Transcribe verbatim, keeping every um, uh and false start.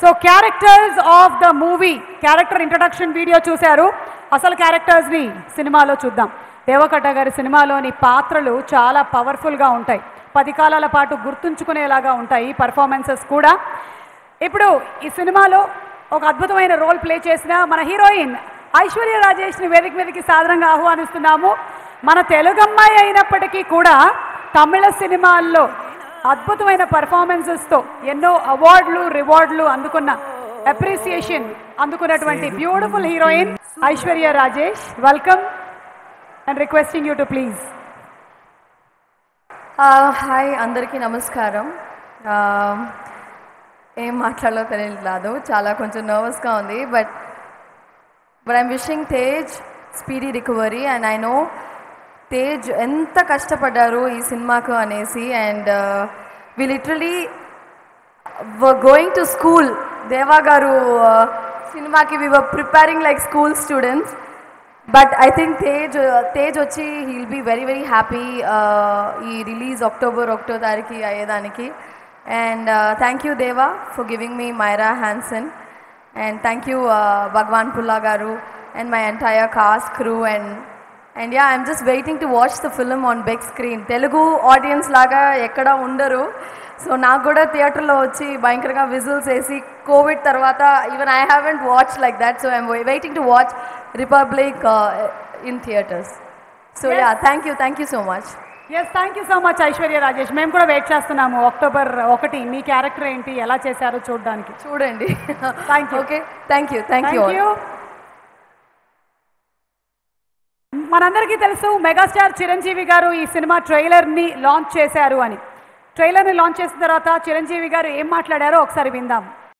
So characters of the movie, character introduction video చూశారు. అసలు characters ని సినిమాలో చూద్దాం. దేవకట్ట గారి సినిమాలోని పాత్రలు చాలా పవర్ఫుల్ గా ఉంటాయి. పది కాలాల పాటు గుర్తుంచుకునేలాగా ఉంటాయి పర్ఫార్మెన్సెస్ కూడా. ఇప్పుడు ఈ సినిమాలో ఒక అద్భుతమైన రోల్ ప్లే చేసిన మన హీరోయిన్ ఐశ్వర్య రాజేష్ ని వేదిక మీదకి సాధారణంగా ఆహ్వానిస్తున్నాము. మన తెలుగు అమ్మాయి అయినప్పటికీ కూడా తమిళ సినిమాల్లో అద్భుతమైన పర్ఫార్మెన్సెస్ తో ఎన్నో అవార్డులు రివార్డులు అందుకున్న అప్రిసియేషన్ అందుకున్నటువంటి beautiful heroine Aishwarya Rajesh. Welcome and requesting you to please. Hi అందరికీ నమస్కారం. ఏం మాట్లాడాలో తెలియట్లేదు, చాలా కొంచెం నర్వస్గా ఉంది. But but I'm wishing Tej speedy recovery. And I know Tej ఎంత కష్టపడ్డారు ఈ సినిమాకు అనేసి. And we literally were going to school. Deva గారు సినిమాకి we were preparing like school students. But I think Tej Tej వచ్చి he will be very very happy ఈ release October ఒకటో తారీఖు అయ్యేదానికి. And thank you Deva for giving me Myra Hanson. And thank you Bhagavan Pulla గారు and my entire cast crew. And And yeah, I'm just waiting to watch the film on big screen. Telugu audience laga ekkada undaru, so naaku kuda theater lo vachi bhayankaranga whistles esi covid tarvata even I haven't watched like that, so I'm waiting to watch Republic uh, in theaters. So yes. Yeah, thank you thank you so much. Yes, thank you so much Aishwarya Rajesh. Mem kuda wait chestunnamo October first mee character enti ela chesaro choodaniki chudandi. Thank you. Okay, thank you thank, thank you all. You. మనందరికీ తెలుసు megastar Chiranjeevi గారు ఈ cinema ట్రైలర్ని launch చేశారు అని. ట్రైలర్ని launch చేసిన తర్వాత చిరంజీవి గారు ఏం మాట్లాడారో ఒకసారి విందాం.